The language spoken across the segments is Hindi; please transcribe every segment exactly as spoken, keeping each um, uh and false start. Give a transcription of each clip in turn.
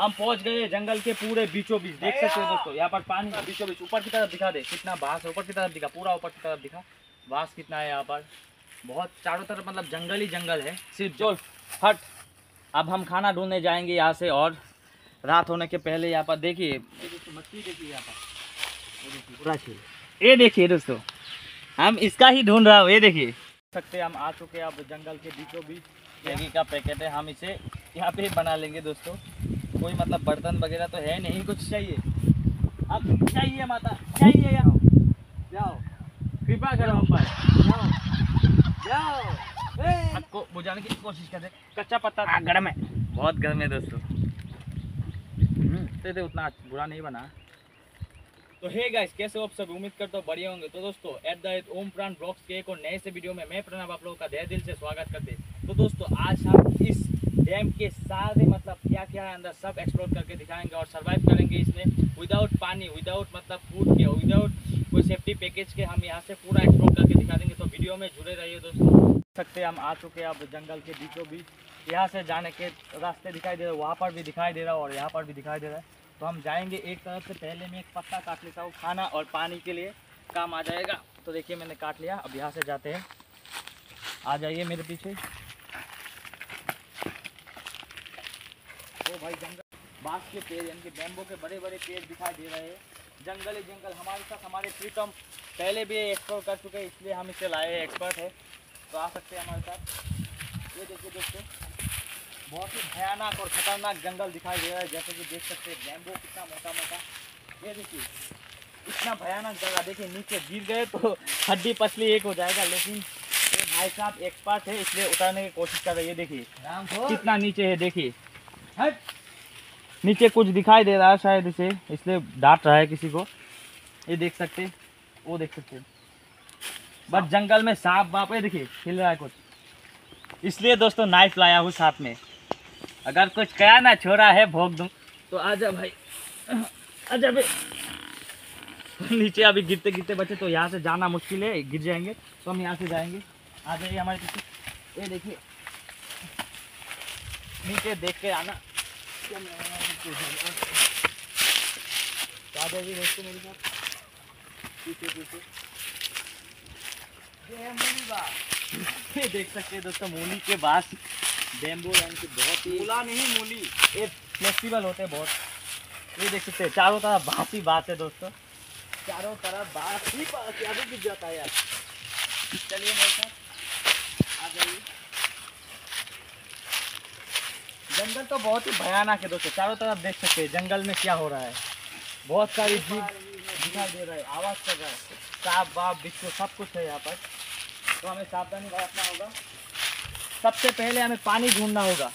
हम पहुंच गए जंगल के पूरे बीचों बीच। देख सकते हो दोस्तों यहाँ पर पानी का बीचों बीच। ऊपर की तरफ दिखा दे कितना बांस है, ऊपर की तरफ दिखा, पूरा ऊपर की तरफ दिखा बांस कितना है यहाँ पर। बहुत चारों तरफ मतलब जंगल ही जंगल है सिर्फ जो हट। अब हम खाना ढूंढने जाएंगे यहाँ से और रात होने के पहले। यहाँ पर देखिए मछली, देखिए यहाँ पर पूरा छील। ये देखिए दोस्तों हम इसका ही ढूंढ रहा हूँ। ये देखिए सकते हम आ चुके हैं अब जंगल के बीचों बीच। मैगी का पैकेट है, हम इसे यहाँ पे बना लेंगे दोस्तों। कोई मतलब बर्तन वगैरह तो है नहीं, कुछ चाहिए अब चाहिए माता चाहिए। जाओ जाओ कृपा करो हम पर जाओ जाओ। आग को बुझाने की कोशिश करते, कच्चा पत्ता था, गर्म है, बहुत गर्म है दोस्तों। तो तो उतना बुरा नहीं बना। तो हे गाइस कैसे हो आप सब, उम्मीद करता हूँ बढ़िया होंगे। तो दोस्तों एट द रेट ओम प्राण ब्लॉग्स के एक और नए से वीडियो में मैं प्रणव आप लोगों का तहे दिल से स्वागत करते हैं। तो दोस्तों आज हम इस डैम के सारे मतलब क्या क्या है अंदर सब एक्सप्लोर करके दिखाएंगे और सर्वाइव करेंगे इसमें विदाउट पानी, विदाउट मतलब फूड के, विदाउट कोई सेफ्टी पैकेज के। हम यहाँ से पूरा एक्सप्लोर करके दिखा देंगे, तो वीडियो में जुड़े रहिए दोस्तों। सकते हम आ चुके हैं अब जंगल के बीचों बीच। यहाँ से जाने के रास्ते दिखाई दे रहे, वहाँ पर भी दिखाई दे रहा है और यहाँ पर भी दिखाई दे रहा है। तो हम जाएंगे एक तरफ से। पहले मैं एक पत्ता काट लेता हूँ, खाना और पानी के लिए काम आ जाएगा। तो देखिए मैंने काट लिया, अब यहाँ से जाते हैं। आ जाइए मेरे पीछे। ओ भाई जंगल, बांस के पेड़ यानी कि बैम्बो के बड़े बड़े पेड़ दिखाई दे रहे हैं। जंगल ही जंगल हमारे साथ। हमारे प्रीतम पहले भी एक्सप्लोर कर चुके हैं इसलिए हम इसे लाए हैं, एक्सपर्ट है। तो आ सकते हैं हमारे साथ। ये देखिए दोस्तों बहुत ही भयानक और खतरनाक जंगल दिखाई दे रहा है। जैसे कि देख सकते हैं बैम्बू कितना मोटा मोटा। ये देखिए इतना भयानक जगह। देखिए नीचे गिर गए तो हड्डी पसली एक हो जाएगा, लेकिन ये भाई साहब एक्सपर्ट है इसलिए उतारने की कोशिश कर रहे हैं। ये देखिए कितना नीचे है, देखिए हट। नीचे कुछ दिखाई दे रहा है शायद इसे, इसलिए डांट रहा है किसी को। ये देख सकते, वो देख सकते बस जंगल में सांप बाप है। देखिए हिल रहा है कुछ, इसलिए दोस्तों नाइफ लाया हूँ साथ में। अगर कुछ कहा ना छोड़ा है भोग दूँ। तो आजा भाई आजा भाई। नीचे अभी गिरते गिरते बचे, तो यहाँ से जाना मुश्किल है, गिर जाएंगे। तो हम यहाँ से जाएंगे, आ जाइए हमारे पीछे। ये देखिए नीचे देख के आना। तो आ जाइए दोस्तों मेरे साथ पीछे पीछे। देख सकते हैं दोस्तों मूली के बाद बैम्बू यानी कि बहुत ही फूला नहीं, मूली ये फ्लेक्सीबल होते हैं बहुत। ये देख सकते हैं चारों तरफ बांस ही बांस है दोस्तों, चारों तरफ बांस ही बांस। आगे गिर जाता है यार। चलिए मेरे साथ आ जाइए। जंगल तो बहुत ही भयानक है दोस्तों, चारों तरफ देख सकते हैं जंगल में क्या हो रहा है। बहुत सारी जीव दिखाई दे रहा है, आवाज़ कर रहा है, सांप बाप बिच्छू सब कुछ है यहाँ पर। तो हमें सावधानी बरतना होगा। सबसे पहले हमें पानी ढूंढना होगा।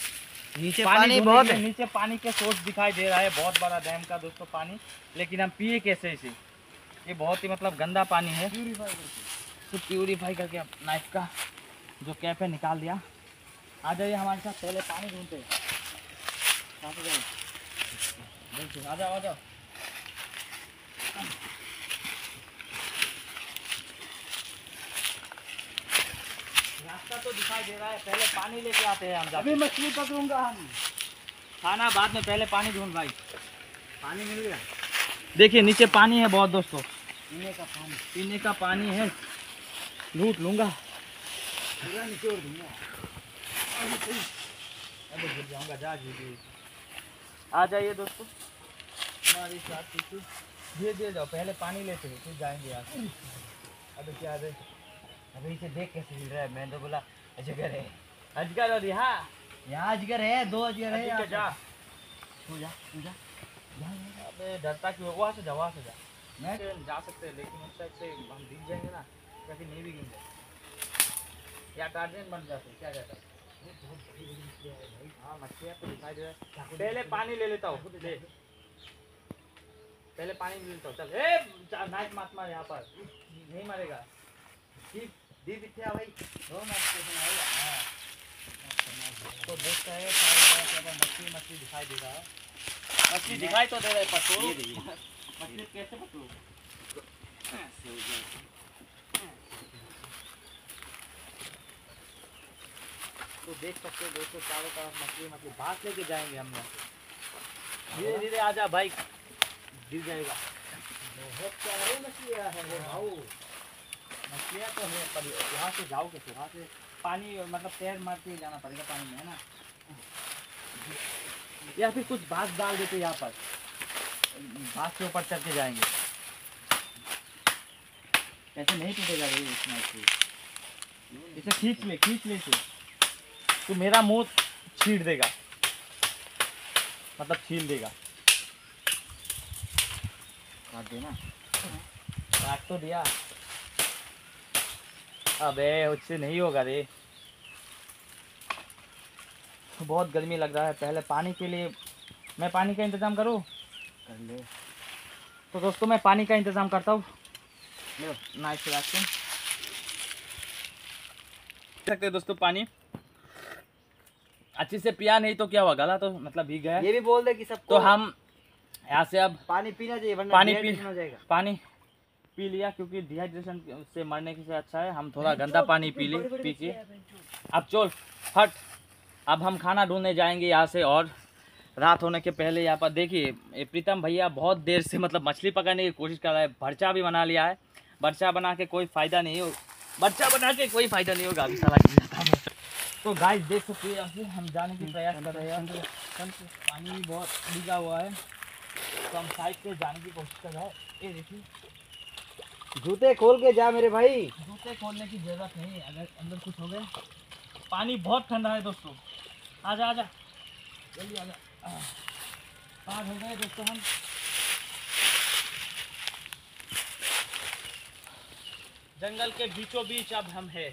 नीचे पानी, पानी बहुत है। नीचे पानी के सोर्स दिखाई दे रहा है, बहुत बड़ा डैम का दोस्तों पानी। लेकिन हम पिए कैसे इसे, ये बहुत ही मतलब गंदा पानी है। प्यूरीफाई करके, तो प्यूरीफाई करके अब नाइफ का जो कैप है निकाल दिया। आ जाइए हमारे साथ, पहले पानी ढूंढते हैं। आ जाओ आ जाओ। रास्ता तो दिखाई दे रहा है, पहले पानी लेके आते हैं हम। अभी मछली पकड़ूंगा, हम खाना बाद में, पहले पानी ढूंढ भाई। पानी मिल गया, देखिए नीचे पानी है बहुत दोस्तों, पीने का पानी, पीने का पानी है। लूट लूंगा पूरा, निचोड़ दूंगा, अबे गिर जाऊंगा। जा जी आ जाइए दोस्तों हमारे साथ पीछे। धीरे धीरे जाओ, पहले पानी लेते हैं फिर जाएंगे यहाँ। अभी क्या है, अभी इसे देख कैसे मिल रहा है। मैंने तो बोला अजगर है, अजगर और यहाँ यहाँ अजगर है, दो अजगर है। जा जा जा जा अबे डरता क्यों, वहाँ से जा वहाँ से जा। मैं जा सकते हैं लेकिन उस साइड से हम गिर जाएंगे ना, या फिर नहीं भी गिर जाए, या गार्जियन बन जाते क्या कहता है। हाँ मछलियाँ तो दिखाई दे रहा है। पहले पानी ले लेता हूँ, पहले पानी ले लेता हूँ। चल नाइफ मत मार, यहाँ पर नहीं मारेगा। दी पीछे आ भाई, दो स्टेशन आएगा। हाँ तो देखता है मछली, मछली दिखाई दे रहा है। मछली दिखाई तो दे रहा है, पकड़ो मछली कैसे पकड़ो। तो देख सकते हो दोस्तों चारों तरफ मछली मछली बांस लेके जाएंगे हम लोग। धीरे धीरे आजा भाई, गिर जाएगा। बहुत सारे मछलियाँ हैं वो, मछलियाँ तो है पर यहाँ से जाओ कैसे? वहाँ से पानी मतलब पैर मारते जाना पड़ेगा पानी में, है ना? या फिर कुछ बांस डाल देते यहाँ पर, बांस के ऊपर चढ़ के जाएंगे। ऐसे नहीं टूटेगा भाई इसमें, इसे खींच ले खींच ले इसे, तो मेरा मुंह छीड़ देगा, मतलब छील देगा। काट देना, काट तो दिया। अबे उससे नहीं होगा रे, बहुत गर्मी लग रहा है। पहले पानी के लिए मैं पानी का इंतज़ाम करूँ? कर ले। तो दोस्तों मैं पानी का इंतज़ाम करता हूँ। Nice reaction. देख सकते हैं दोस्तों पानी अच्छे से पिया नहीं तो क्या हुआ, गला तो मतलब भीग गया। ये भी बोल दे कि सब, तो हम यहाँ से अब पानी पीना चाहिए वरना पानी पी पानी पी लिया, क्योंकि डिहाइड्रेशन से मरने के से अच्छा है हम थोड़ा गंदा पानी पी ले पी के। अब चल हट, अब हम खाना ढूंढने जाएंगे यहाँ से। और रात होने के पहले यहाँ पर देखिए प्रीतम भैया बहुत देर से मतलब मछली पकड़ने की कोशिश कर रहा है। भरचा भी बना लिया है, भरचा बना के कोई फ़ायदा नहीं हो, भरचा बना के कोई फ़ायदा नहीं होगा अभी साला। तो गाइस देख सकते हैं हम जाने की प्रयास कर रहे हैं, पानी भी बहुत भीगा हुआ है, तो हम साइड से जाने की कोशिश कर रहे हैं। ये देखिए, जूते खोल के जा मेरे भाई। जूते खोलने की ज़रूरत नहीं, अगर अंदर कुछ हो गया। पानी बहुत ठंडा है दोस्तों, आजा आजा जल्दी आजा। पार हो गए दोस्तों हम। जंगल के बीचों बीच अब हम हैं।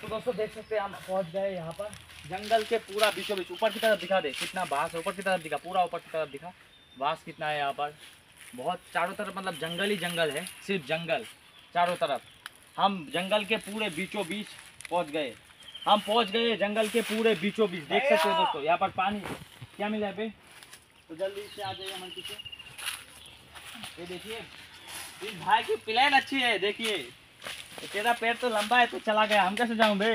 तो दोस्तों देख सकते हैं हम पहुंच गए यहाँ पर, जंगल के पूरा बीचों बीच। ऊपर की तरफ दिखा दे कितना बांस है, ऊपर की तरफ दिखा, पूरा ऊपर की तरफ दिखा बांस कितना है यहाँ पर। बहुत चारों तरफ मतलब जंगल ही जंगल है, सिर्फ जंगल चारों तरफ। हम जंगल के पूरे बीचों बीच पहुँच गए, हम पहुँच गए जंगल के पूरे बीचों बीच। देख सकते हो दोस्तों यहाँ पर पानी क्या मिला है पे, तो जल्दी से आ जाइए मन पीछे। ये देखिए इस भाई की प्लान अच्छी है। देखिए तेरा पैर तो लंबा है, तो चला गया, हम कैसे जाऊँ बे?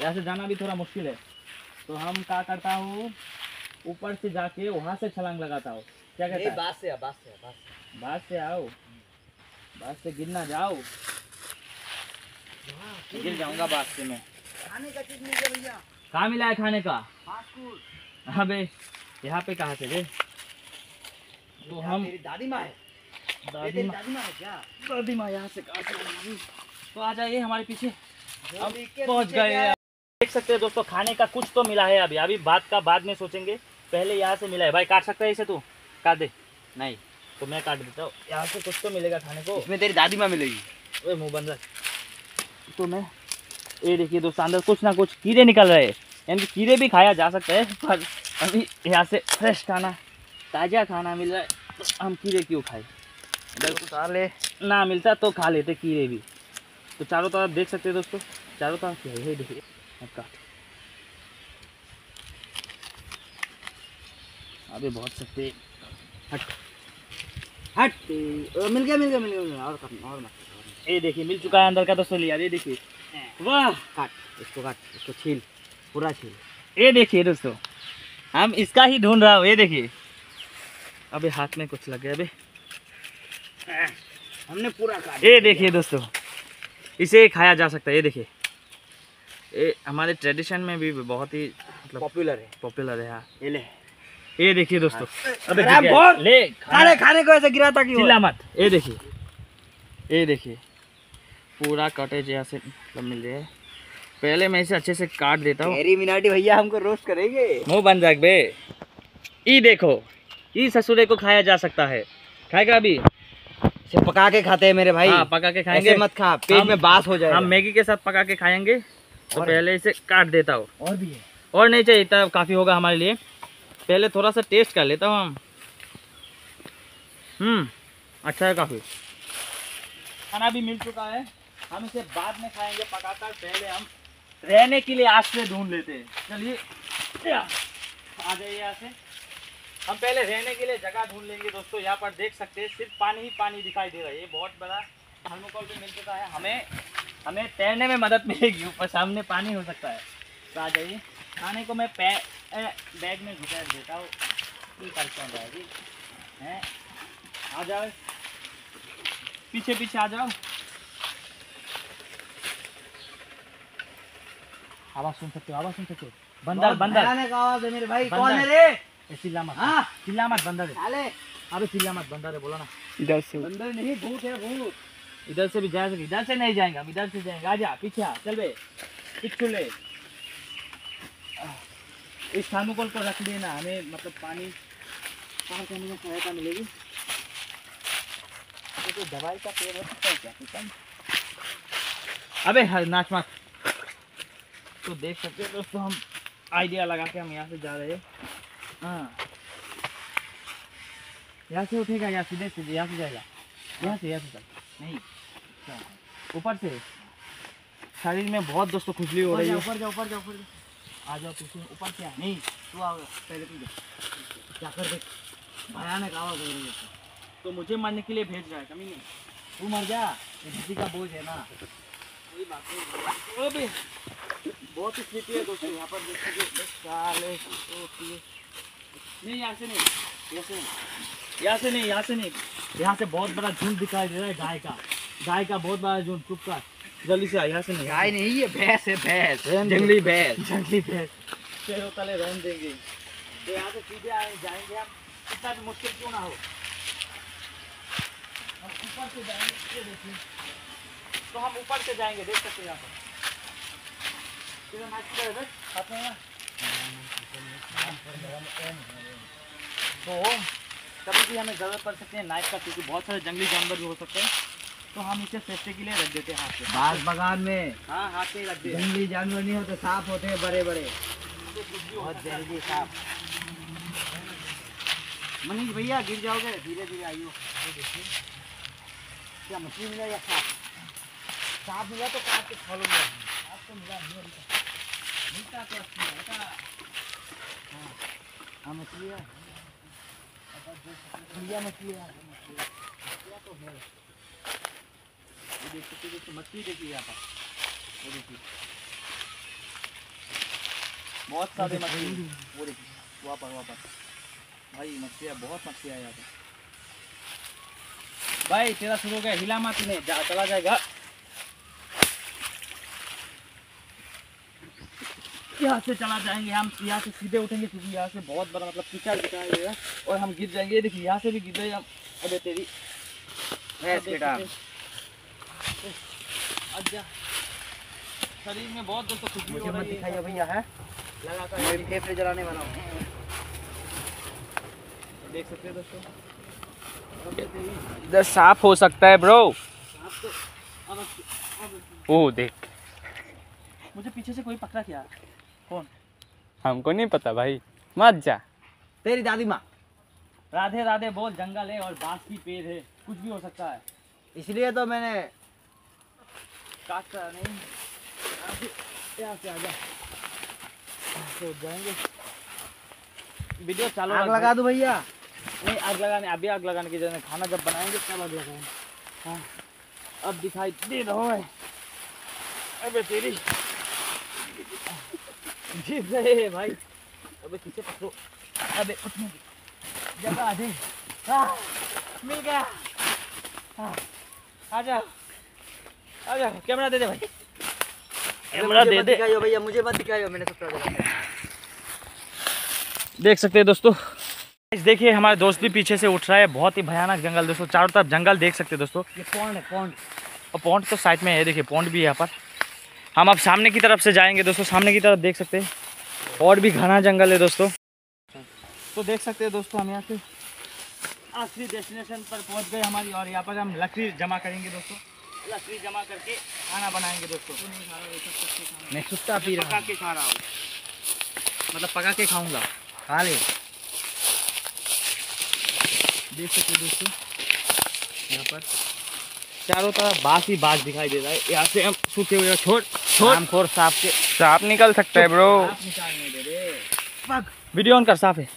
यहाँ से जाना भी थोड़ा मुश्किल है, तो हम क्या करता हूँ ऊपर से जाके वहाँ से छलांग लगाता हूँ। क्या कहते हैं? बास से आओ, बास से बास बास से आओ, बास से गिरना जाओ, गिर जाऊँगा बास से मैं। खाने का चीज मिल गया भैया, कहाँ मिला है खाने का? हाँ बे यहाँ पे कहाँ से बे? तो हम दादी माँ है, दादी माँ है क्या? दादी माँ यहाँ से कहाँ से? तो आ जाइए हमारे पीछे, हम पहुँच गए। देख सकते हैं दोस्तों खाने का कुछ तो मिला है, अभी अभी बात का बाद में सोचेंगे, पहले यहाँ से मिला है। भाई काट सकता है इसे, तू काट दे। नहीं तो मैं काट देता हूँ। यहाँ से कुछ तो मिलेगा खाने को, इसमें तेरी दादी माँ मिलेगी। अरे मुँह बंद रख। तो मैं ये देखिए दोस्तों अंदर कुछ ना कुछ कीड़े निकल रहे हैं, यानी कीड़े भी खाया जा सकता है, पर अभी यहाँ से फ्रेश खाना ताज़ा खाना मिल रहा है, तो हम कीड़े क्यों खाए? अगर ना मिलता तो खा लेते कीड़े भी। तो चारों तरफ देख सकते हैं दोस्तों, चारों तरफ ये देखिए आपका। अभी बहुत सकते, हट हट मिल गया मिल गया मिल गया और और मत। ये देखिए मिल चुका है अंदर का दोस्तों, लिया ये देखिए। वाह, काट इसको, काट इसको, छील पूरा छील। ये देखिए दोस्तों हम इसका ही ढूंढ रहा हूँ। ये देखिए अबे हाथ में कुछ लग गया, अबे हमने पूरा काट। ये देखिए दोस्तों इसे खाया जा सकता है। ये देखिए ये हमारे ट्रेडिशन में भी बहुत ही मतलब पॉपुलर है, पॉपुलर है हाँ। ये ले, ये देखिए दोस्तों अबे ले खाने खाने को ऐसे गिराता कि चिल्ला मत। ये देखिए ये देखिए पूरा कटेज यहाँ से मतलब मिल रहा है। पहले मैं इसे अच्छे से काट देता हूँ। मेरी मिनाटी भैया हमको रोस्ट करेंगे, मुँह बंद रख बे। ये देखो ये ससुरे को खाया जा सकता है, खाएगा अभी? इसे पका के खाते हैं मेरे भाई। हाँ पका के खाएंगे, मत खा पेट में बास हो जाएगा। हम मैगी के साथ पका के खाएंगे। तो पहले इसे काट देता हूँ, और भी है और नहीं चाहिए इतना काफ़ी होगा हमारे लिए। पहले थोड़ा सा टेस्ट कर लेता हूँ हम। हम्म अच्छा है काफ़ी। खाना भी मिल चुका है, हम इसे बाद में खाएंगे पकाकर, पहले हम रहने के लिए आश्रय ढूंढ लेते हैं। चलिए आ जाइए यहाँ से, हम पहले रहने के लिए जगह ढूंढ लेंगे। दोस्तों यहाँ पर देख सकते हैं सिर्फ पानी ही पानी दिखाई दे रहा है। ये बहुत बड़ा थर्मोकोल भी मिल चुका है, हमें हमें तैरने में मदद मिलेगी, ऊपर सामने पानी हो सकता है। तो आ जाइए। खाने को मैं बैग में घुसा देता हूँ, ये करता जाएगी हैं। आ जाओ पीछे पीछे आ जाओ, आवाज सुन सकते हो, आवाज सुन सकते हो। बंदर बंदर आवाज है मेरे भाई, कौन है रे? चिल्ला मत, हाँ चिल्ला मत, बंदर है। अरे चिल्ला मत, बंदर है बोला ना। इधर से बंदर नहीं, भूत है भूत। इधर से भी जा सकते, इधर से नहीं जाएंगे हम, इधर से जाएंगे। आजा पीछे आ, चल बे पिछू ले। इस थर्मोकोल को रख देना, हमें मतलब पानी पार करने में सहायता मिलेगी। तो दवाई का पेड़ हो सकता है क्या? अबे हर नाच मत। तो देख सकते हो दोस्तों, हम आइडिया लगा के हम यहाँ से जा रहे हैं। हाँ यहाँ से उठेगा या सीधे सीधे यहाँ से जाएगा? यहाँ से, यहाँ से चल, नहीं ऊपर से। शरीर में बहुत दोस्तों खुजली हो रही है। ऊपर जाओ, ऊपर जाओ, ऊपर जाओ, आ जाओ तुम ऊपर। क्या नहीं तू आओ पहले, तुम क्या कर दे, भयानक आवाज हो रही है। तो मुझे मारने के लिए भेज रहा है, कमी नहीं तू मर जा, किसी का बोझ है ना। कोई बात नहीं, अबे बहुत स्थिति है दोस्तों यहाँ पर। नहीं यहाँ से नहीं, यहाँ से नहीं, यहाँ से नहीं, यहाँ से नहीं। यहाँ से बहुत बड़ा झुंड दिखाई दे रहा है गाय का, गाय का बहुत बड़ा झुंड। चुप कर जल्दी से, यहाँ से नहीं। गाय नहीं है, भैंस है, भैंस, जंगली भैंस, जंगली भैंस। चलो तले रोन देंगे तो यहाँ से सीधे जाएंगे हम, कितना भी मुश्किल क्यों ना हो। हम ऊपर से जाएंगे, देखिए तो हम ऊपर से जाएंगे, देख सकते हैं यहाँ पर। तो कभी भी हमें ज़रूरत पड़ सकती है नाइफ का, क्योंकि बहुत सारे जंगली जानवर भी हो सकते हैं। तो हम इसे सेफ्टी के लिए रख देते हैं हाथ से, बाग बगान में। हाँ हाथ से रख देते हैं, जंगली जानवर नहीं होते, सांप होते हैं बड़े बड़े, बहुत जहरीले सांप। मनीष भैया गिर जाओगे, धीरे धीरे आइयो। क्या मछली मिला या सांप? सांप मिला तो काट के खा लूंगा, सांप तो मिला नहीं मिलता तो अच्छा है। हाँ मछली है भैया, मछली तो है। ये देख सकते हो तो मछली देखिए यहाँ पर, वो देखिए बहुत सारे मछली। वो देखिए वहाँ पर, वहाँ पर भाई मछलियाँ, बहुत मछलियाँ यहाँ पर। भाई तेरा शुरू हो गया, हिला मत, नहीं जा चला जाएगा। यहाँ से चला जाएंगे हम, यहाँ से सीधे उठेंगे क्योंकि यहाँ से बहुत बड़ा मतलब कीचड़ दिखाई दे रहा है और हम गिर जाएंगे। देखिए यहाँ से भी गिर जाएंगे हम। अरे तेरी अच्छा शरीर में बहुत दोस्तों खुजली हो रही है भैया है, लगातार मैं भी फेफड़े जलाने वाला हूँ। देख सकते हैं दोस्तों, इधर सांप हो सकता है ब्रो। ओह देख, मुझे पीछे से कोई पकड़ा क्या? कौन? हमको नहीं पता भाई, मत जा। तेरी दादी माँ। राधे राधे बोल। जंगल है और बांस की पेड़ है, कुछ भी हो सकता है, इसलिए तो मैंने काट कर नहीं। यहाँ से आ जा, तो जाएंगे। वीडियो चालू, आग लगा दो भैया। नहीं आग लगाने, अभी आग लगाने की जरूरत, खाना जब बनाएंगे तब आग लगाएंगे। हाँ अब दिखाई दे रहा है। अबे तेरी जी रहे भाई, अबे किसे पकड़ो, अबे उठने जगह दे। हाँ मिल गया, हाँ आ जा आ जा। कैमरा दे दे भाई, कैमरा दे दे भैया, मुझे मत दिखाइयो, मैंने सब। देख सकते हैं दोस्तों, देखिए हमारे दोस्त भी पीछे से उठ रहा है। बहुत ही भयानक जंगल दोस्तों, चारों तरफ जंगल। देख सकते हैं दोस्तों, ये पॉन्ड है, पॉन्ड, और पॉन्ड तो साइड में है। देखिए पॉन्ड भी है यहाँ पर। हम अब सामने की तरफ से जाएंगे दोस्तों, सामने की तरफ देख सकते हैं और भी घना जंगल है दोस्तों। तो देख सकते हैं दोस्तों, हम यहाँ से आखिरी डेस्टिनेशन पर पहुँच गए हमारी, और यहाँ पर हम लकड़ी जमा करेंगे दोस्तों। लकड़ी जमा करके खाना बनाएंगे दोस्तों। तो नहीं खा रहा, नहीं सुस्ता पी रहा, पका के खा रहा हूँ, मतलब पका के खाऊंगा, खा ले। देख सकते हो दोस्तों, यहाँ पर चारों तरफ बाँस ही बाँस दिखाई दे रहा है। यहाँ से हम सूखे हुए छोड़ छोड़ सांप के सांप निकल सकता है ब्रो। वीडियो ऑन कर, सांप है,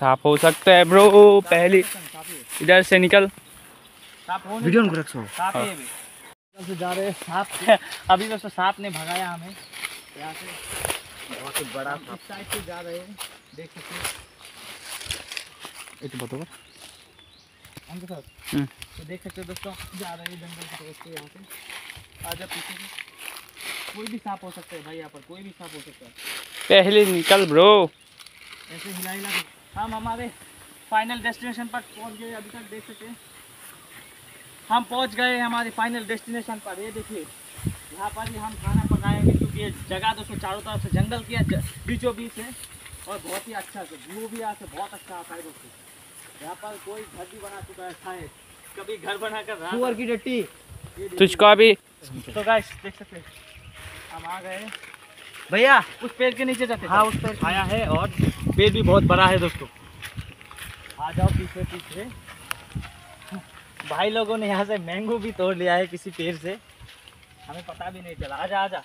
सांप हो सकता है ब्रो। पहली इधर से निकल, वीडियो ऑन कर, सांप है। इधर से जा रहे हैं सांप, अभी दोस्तों सांप ने भगाया हमें यहाँ से, बहुत बड़ा सांप। साइड से जा रहे हैं, देख सकते हैं एक बताओ सर। तो देख सकते हो दोस्तों जा रहे हैं जंगल की तरफ से। यहाँ से आजा पीछे कोई भी सांप हो सकता है भाई, यहाँ पर कोई भी सांप हो सकता है। पहले निकल ब्रो, ऐसे हिला हिला। हम हमारे फाइनल डेस्टिनेशन पर पहुँच गए। अभी तक देख सकते हैं हम पहुँच गए हमारे फाइनल डेस्टिनेशन पर। ये देखिए यहाँ पर ही हम खाना पकाएंगे क्योंकि ये जगह दोस्तों चारों तरफ से जंगल की है, बीचों बीच है और बहुत ही अच्छा से व्यू भी यहाँ से बहुत अच्छा आता है दोस्तों। यहाँ पर कोई घर भी बना चुका है शायद, कभी घर बना कर रहा की डट्टी तुझका भी। तो गाइस देख सकते हैं हम आ गए भैया उस पेड़ के नीचे जाते हैं। हाँ उस पेड़ आया है और पेड़ भी बहुत बड़ा है दोस्तों। आ जाओ पीछे पीछे। भाई लोगों ने यहाँ से मैंगो भी तोड़ लिया है किसी पेड़ से, हमें पता भी नहीं चला। आजा आजा।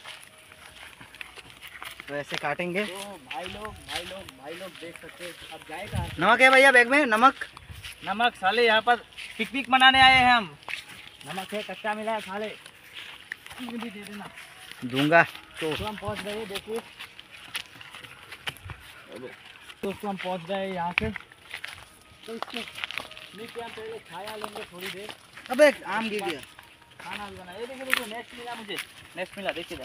तो ऐसे काटेंगे। तो भाई लोग भाई लोग भाई लोग देख सकते हैं अब जाएगा। नमक है भैया बैग में, नमक नमक साले यहाँ पर पिकनिक मनाने आए हैं हम। नमक है कच्चा मिला है साले, मुझे भी दे देना दूंगा। तो हम पहुँच गए देखिए दोस्तों, हम पहुँच गए यहाँ से। तो नीचे हम पहले छाया लेंगे थोड़ी देर। अब एक आम गिर गया, खाना भी बना। ये देखिए देखिए नेक्स्ट मिला मुझे, नेक्स्ट मिला देखिए,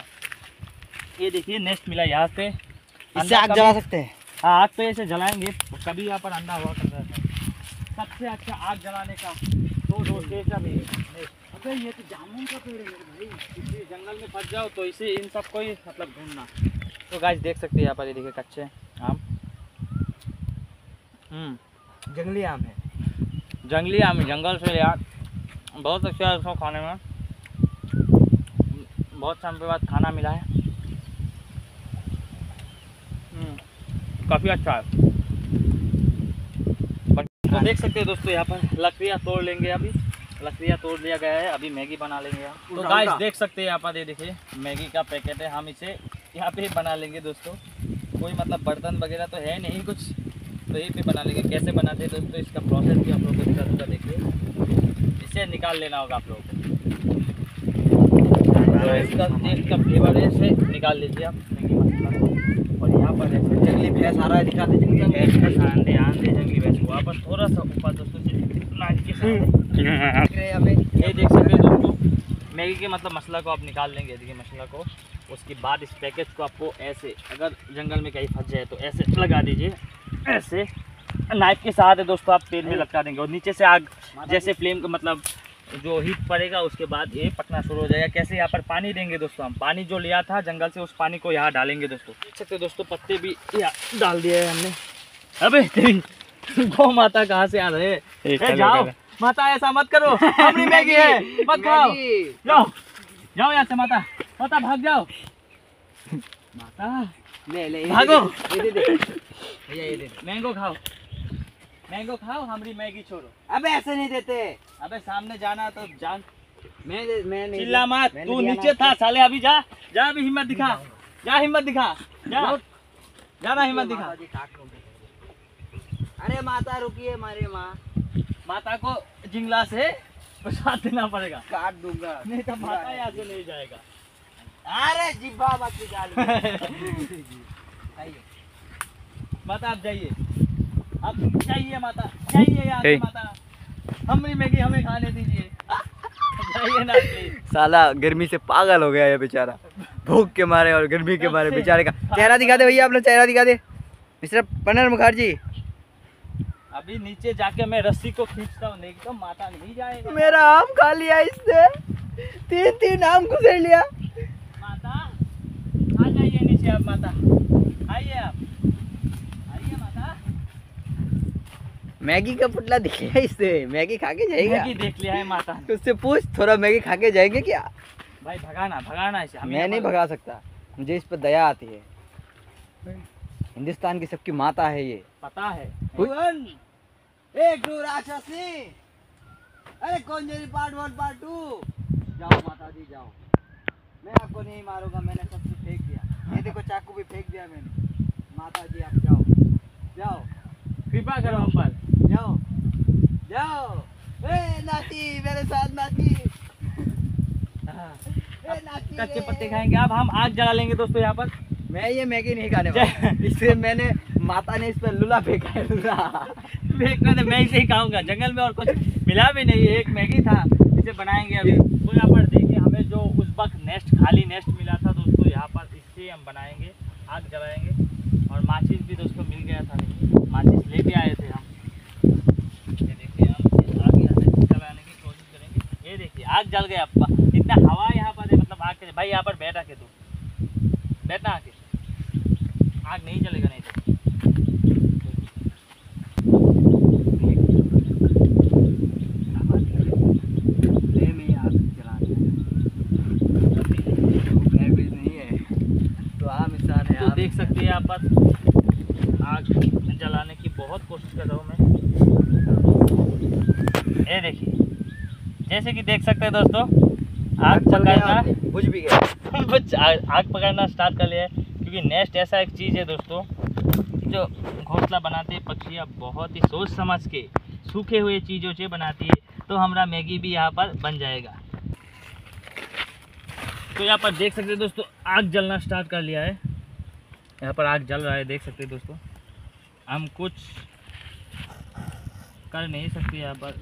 ये देखिए नेक्स्ट मिला। यहाँ पे इससे आग जला सकते हैं। हाँ आग पे ऐसे जलाएंगे कभी यहाँ पर अंडा हुआ करता है। सबसे अच्छा आग जलाने का तो दोस्त ऐसा भी है। अगर ये तो जामुन का पेड़ है भाई, इसी जंगल में फंस जाओ तो इसे इन सबको ही मतलब ढूंढना। तो गाइस देख सकते हैं यहाँ पर ये देखिए कच्चे आम, हम्म जंगली आम है, जंगली आम है जंगल से यार। बहुत अच्छा है इसको खाने में, बहुत समय के बाद खाना मिला है। काफ़ी अच्छा है। तो देख सकते हैं दोस्तों यहाँ पर लकड़ियाँ तोड़ लेंगे। अभी लकड़ियाँ तोड़ लिया गया है, अभी मैगी बना लेंगे यहाँ। तो गाइस देख सकते हैं यहाँ पर ये देखिए मैगी का पैकेट है, हम इसे यहाँ पे ही बना लेंगे दोस्तों। कोई मतलब बर्तन वगैरह तो है नहीं कुछ, तो यहीं पे बना लेंगे। कैसे बनाते हैं दोस्तों इसका प्रोसेस भी आप लोगों को दिखा दूँगा। देखिए इसे निकाल लेना होगा आप लोगों को। इसका तेल का फ्लेवर है, इसे निकाल लीजिए आप। और यहाँ पर जंगली भैंस आ रहा है, दिखा दे जंगली भैंस का आंदे आंदे जंगली भैंस। वहाँ पर थोड़ा सा ऊपर दोस्तों कितना अच्छे से दिख रहे हैं हमें। ये देख सकते हैं दोस्तों मैगी के मतलब मसाला को आप निकाल लेंगे, देखिए मसाला को। उसके बाद इस पैकेज को आपको ऐसे, अगर जंगल में कहीं फंस जाए तो ऐसे लगा दीजिए, ऐसे नाइफ के साथ है दोस्तों। आप पेड़ में लटका देंगे और नीचे से आग जैसे फ्लेम का मतलब जो हीट पड़ेगा उसके बाद ये पकना शुरू हो जाएगा। कैसे यहाँ पर पानी देंगे दोस्तों, हम पानी जो लिया था जंगल से उस पानी को यहाँ डालेंगे दोस्तों। देख सकते दोस्तों पत्ते भी यहाँ डाल दिए हैं हमने। अबे तेरी गौ माता कहाँ से आ रहे हैं, जाओ माता ऐसा मत करो, हमारी मैगी है मत खाओ, जाओ जाओ यहाँ से माता, माता भाग जाओ माता, ले ले भागो। मैंगो खाओ, मैंगो खाओ, हमारी मैगी छोड़ो। अबे ऐसे नहीं देते, अबे सामने जाना तो जान। मैं मैं नहीं चिल्ला मत, तू नीचे था साले। अभी जा जा, अभी हिम्मत दिखा, जा हिम्मत दिखा, जा जाना हिम्मत दिखा। अरे माता रुकिए, हमारे माँ माता को जिंगला से प्रसाद देना पड़ेगा, काट दूंगा नहीं तो माता यहाँ से नहीं जाएगा। अरे जिब्बा बाकी जाए माता, आप जाइए, अब चाहिए माता, चाहिए यार माता, हमने मैगी हमें खाने दीजिए, चाहिए ना प्लीज। साला गर्मी से पागल हो गया है बेचारा, भूख के मारे और गर्मी के मारे बेचारे का। चेहरा दिखा दे भैया, अपना चेहरा दिखा दे मिस्टर पन्नर मुखर्जी। अभी नीचे जाके मैं रस्सी को खींचता हूँ, नहीं तो माता नहीं जाएगा। मेरा आम खा लिया इसने, तीन तीन आम गुजर लिया। माता आ जाइए नीचे आप, माता आइए, आप मैगी का पुतला दिख लिया इससे, मैगी खा के जाएगा। मैगी देख लिया है माता, उससे पूछ थोड़ा मैगी खा के जाएंगे क्या भाई। भगाना भगाना इसे, मैं नहीं भगा सकता, मुझे इस पर दया आती है। हिंदुस्तान की सबकी माता है ये, पता है। एक दो राक्षसी, अरे कौन जरी पार्ट वन पार्ट टू। जाओ माता जी जाओ, मैं आपको नहीं मारूंगा, मैंने सब कुछ फेंक दिया। ये देखो चाकू भी फेंक दिया मैंने। माता जी आप जाओ जाओ, कृपा करो हम पर। जाओ जाओ, ए नाती मेरे साथ नाती, ए नाती। कच्चे पत्ते खाएंगे अब हम, आग जला लेंगे दोस्तों यहाँ पर। मैं ये मैगी नहीं खाने वाला, इसलिए मैंने माता ने इस पर लूला फेंका है। लूला फेंकना तो मैं इसे ही खाऊंगा, जंगल में और कुछ मिला भी नहीं। एक मैगी था, इसे बनाएंगे अभी। तो यहाँ पर देखिए हमें जो उस वक्त नेस्ट खाली नेस्ट मिला था दोस्तों, यहाँ पर इससे हम बनाएंगे, आग जलाएंगे। और माचिस भी दोस्तों मिल गया था, नहीं माचिस ले भी आए थे हम। ये देखिए हम इस आग यहाँ से जलाने की कोशिश करेंगे। ये देखिए आग जल गया। इतना हवा यहाँ पर है, मतलब आग के भाई यहाँ पर बैठा के दो, बैठना आके आग नहीं जलेगा नहीं तो। देख सकते हैं यहाँ पर आग जलाने की बहुत कोशिश कर रहा हूँ मैं। ये देखिए जैसे कि देख सकते हैं दोस्तों आग पकड़ना बुझ भी गया। आग पकड़ना स्टार्ट कर लिया है, क्योंकि नेस्ट ऐसा एक चीज़ है दोस्तों जो घोंसला बनाते हैं पक्षियाँ बहुत ही सोच समझ के सूखे हुए चीज़ों से बनाती है। तो हमारा मैगी भी यहाँ पर बन जाएगा। तो यहाँ पर देख सकते हैं दोस्तों आग जलना स्टार्ट कर लिया है। यहाँ पर आग जल रहा है, देख सकते हैं दोस्तों। हम कुछ कर नहीं सकते, यहाँ पर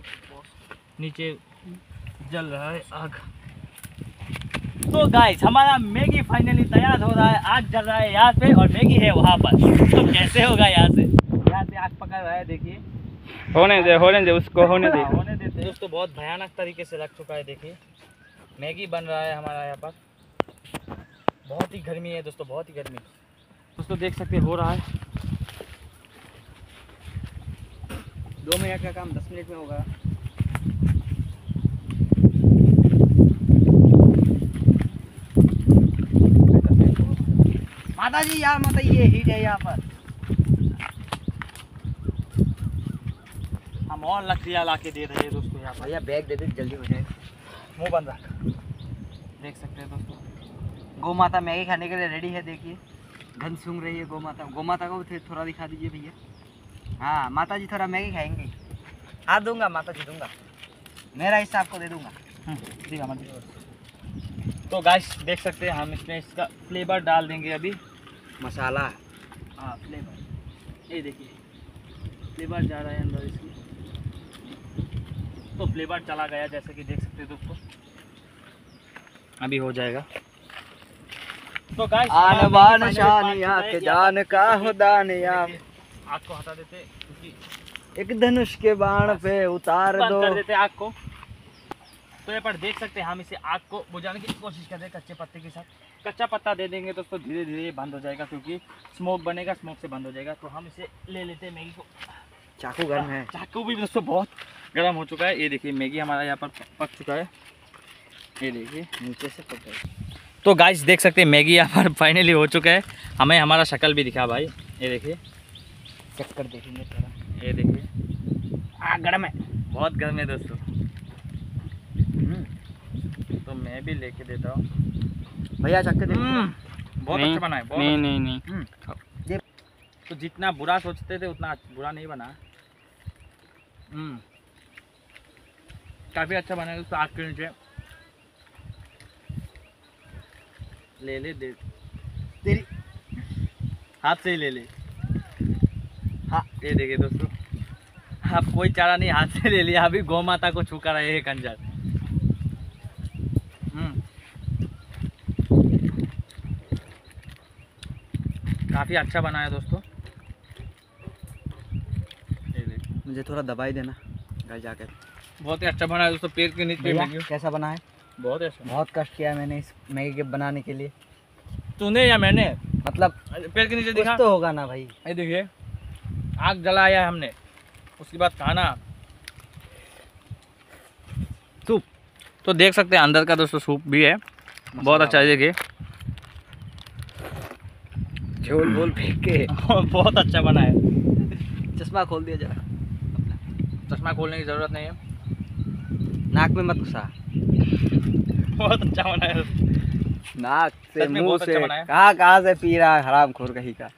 नीचे जल रहा है आग। तो गाइस हमारा मैगी फाइनली तैयार हो रहा है। आग जल रहा है यहाँ पे और मैगी है वहाँ पर। तो कैसे होगा यहाँ से, यहाँ से आग पकड़ रहा है। देखिए होने दे, होने दे उसको, होने दे, होने देते दोस्तों। बहुत भयानक तरीके से लग चुका है। देखिए मैगी बन रहा है हमारा यहाँ पर। बहुत ही गर्मी है दोस्तों, बहुत ही गर्मी दोस्तों। देख सकते हैं हो रहा है। दो मिनट का काम दस मिनट में होगा। माता जी यार, माता ये हीट है यहाँ पर। हम और लकड़ियाँ लाके दे रहे हैं दोस्तों यहाँ पर। भैया बैग दे दे जल्दी हो जाए, मुँह बंद रख। देख सकते हैं दोस्तों गौ माता मैगी खाने के लिए रेडी है। देखिए घन सूंघ रही है गौ माता। गौ माता को थोड़ा दिखा दीजिए भैया। हाँ माता जी थोड़ा मैगी खाएंगे। हाँ दूंगा माता जी, दूंगा मेरा हिस्सा आपको दे दूंगा। ठीक है माता जी। तो गाइस देख सकते हैं हम इसमें इसका फ्लेवर डाल देंगे अभी, मसाला। हाँ फ्लेवर, ये देखिए फ्लेवर जा रहा है अंदर इसमें। तो फ्लेवर चला गया जैसे कि देख सकते हैं दोस्तों, अभी हो जाएगा। तो गाइस आन बान शान या के जान का हुदान या, आग को हटा देते, एक धनुष के बाण पे उतार दो, कर देते आग को। तो ये पर देख सकते हैं हम इसे आग को बुझाने की कोशिश करते हैं कच्चे पत्ते के साथ। कच्चा पत्ता दे देंगे दोस्तों, धीरे धीरे बंद हो जाएगा क्योंकि स्मोक बनेगा, स्मोक से बंद हो जाएगा। तो हम इसे ले लेते हैं मैगी को। चाकू गर्म है, चाकू भी दोस्तों बहुत गर्म हो चुका है। ये देखिए मैगी हमारा यहाँ पर पक चुका है। ये देखिए नीचे से पक गया। तो गाइस देख सकते हैं मैगी यहाँ पर फाइनली हो चुका है। हमें हमारा शक्ल भी दिखा भाई। ये देखिए चक्कर देखेंगे थोड़ा। ये देखिए आग गर्म है, बहुत गर्म है दोस्तों। तो मैं भी लेके देता हूँ भैया चक्कर। बहुत अच्छा बना है, बहुत नहीं, नहीं, नहीं, नहीं। तो जितना बुरा सोचते थे उतना बुरा नहीं बना, काफ़ी अच्छा बना है दोस्तों। आग के नीचे ले ले दे तेरी हाथ से ही ले ले। हाँ ये देखिए दोस्तों आप कोई चारा नहीं, हाथ से ले लिया। अभी गौ माता को छूका रहे है कंजर। काफी अच्छा बनाया दोस्तों। मुझे थोड़ा दबाई देना घर जाकर। बहुत ही अच्छा बनाया दोस्तों। पेड़ के नीचे कैसा बना है? बहुत अच्छा, बहुत कष्ट किया मैंने इस मैगी के बनाने के लिए। तूने या मैंने, मतलब पेड़ के नीचे देखा तो होगा ना भाई। ये देखिए आग जलाया हमने, उसके बाद खाना सूप। तो देख सकते हैं अंदर का दोस्तों सूप भी है, बहुत अच्छा है। देखिए झोल बोल फेंक के बहुत अच्छा बना है। चश्मा खोल दिया जरा अपना। चश्मा खोलने की ज़रूरत नहीं है, नाक में मत घुसा। बहुत अच्छा बनाया नाक से मुंह से, कहाँ कहाँ से पी रहा है हरामखोर कहीं का।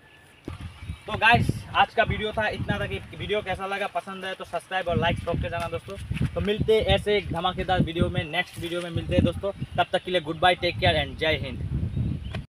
तो गाइस आज का वीडियो था इतना था कि वीडियो कैसा लगा, पसंद है तो सब्सक्राइब और लाइक ठोक के जाना दोस्तों। तो मिलते हैं ऐसे एक धमाकेदार वीडियो में, नेक्स्ट वीडियो में मिलते हैं दोस्तों। तब तक के लिए goodbye, take care and जय हिंद।